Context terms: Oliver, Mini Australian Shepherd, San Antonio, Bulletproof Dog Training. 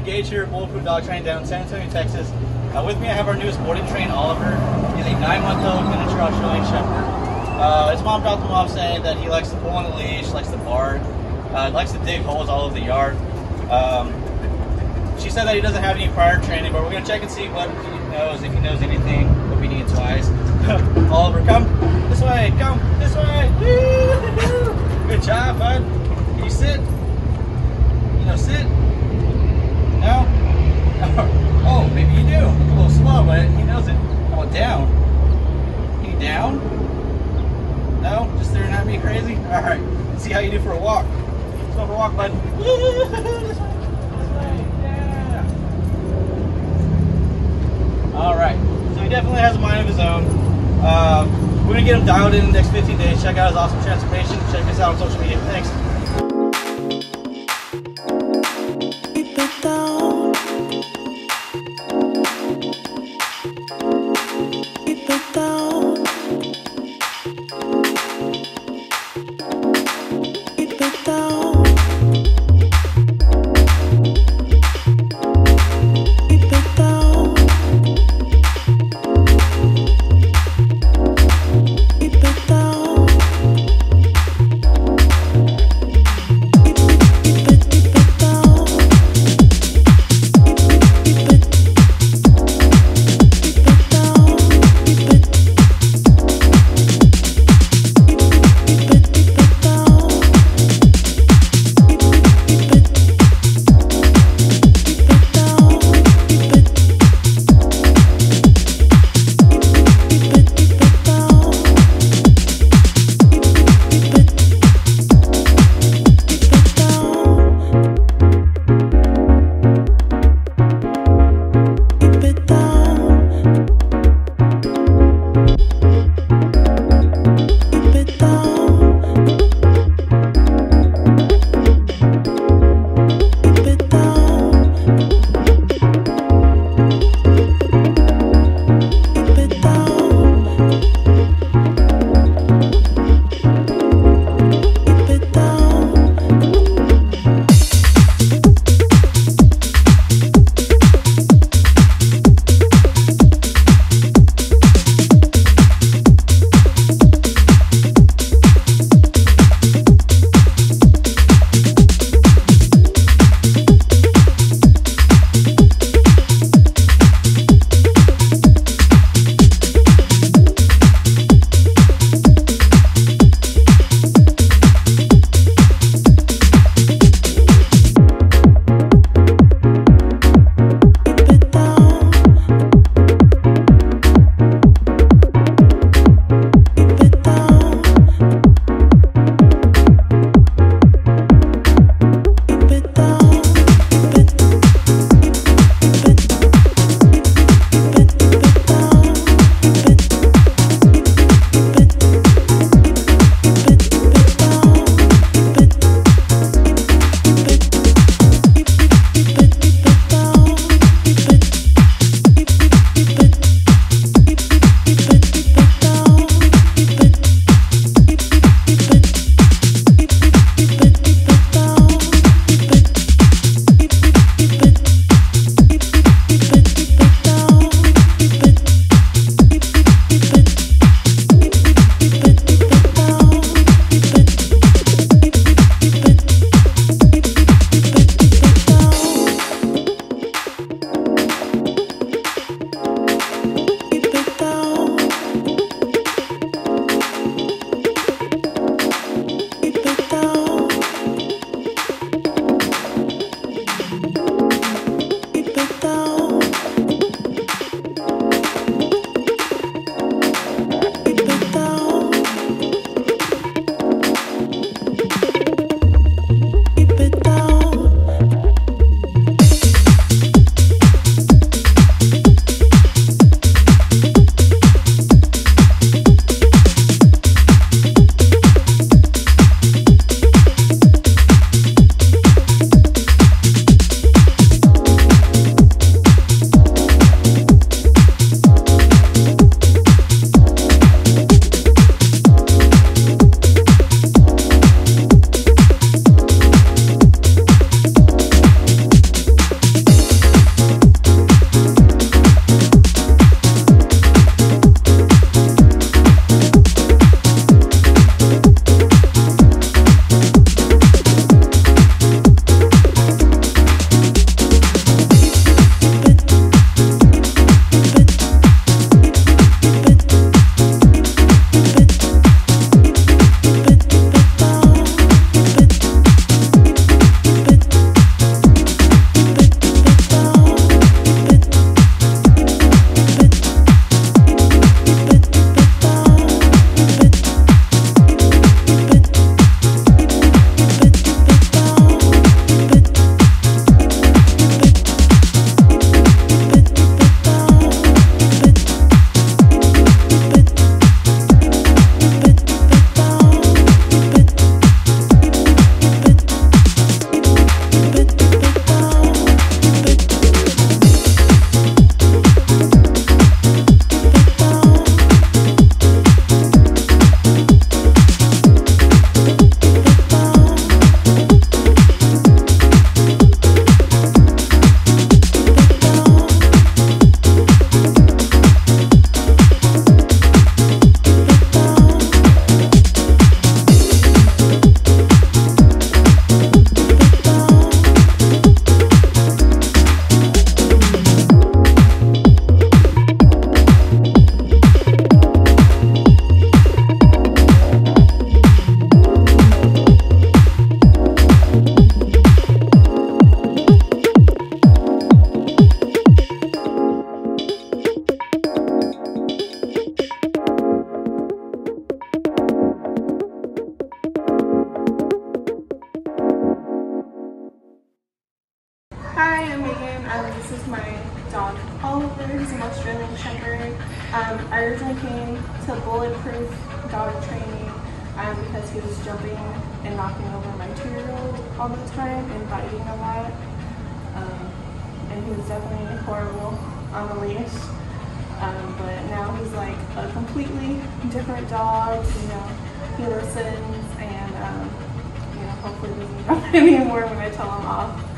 Gentleman Gage here at Bulletproof Dog Training down in San Antonio, Texas. With me I have our newest boarding trained Oliver. He's a 9-month-old miniature Australian Shepherd. His mom dropped him off saying that he likes to pull on the leash, likes to bark, likes to dig holes all over the yard. She said that he doesn't have any prior training, but we're going to check and see what he knows, if he knows anything, what we need to wise. Oliver, come this way, woo! Good job, bud. Can you sit? You know, sit? No? Oh, maybe you do. A little slow, but he knows it. How about down? Can you down? No? Just staring at me crazy? Alright, let's see how you do for a walk. Let's go for a walk, bud. This way. Alright, so he definitely has a mind of his own. We're going to get him dialed in the next 15 days. Check out his awesome transformation. Check us out on social media. Thanks. to Bulletproof Dog Training because he was jumping and knocking over my 2-year-old all the time and biting a lot. And he was definitely horrible on the leash. But now he's like a completely different dog. You know, he listens, and you know, hopefully doesn't jump anymore when I tell him off.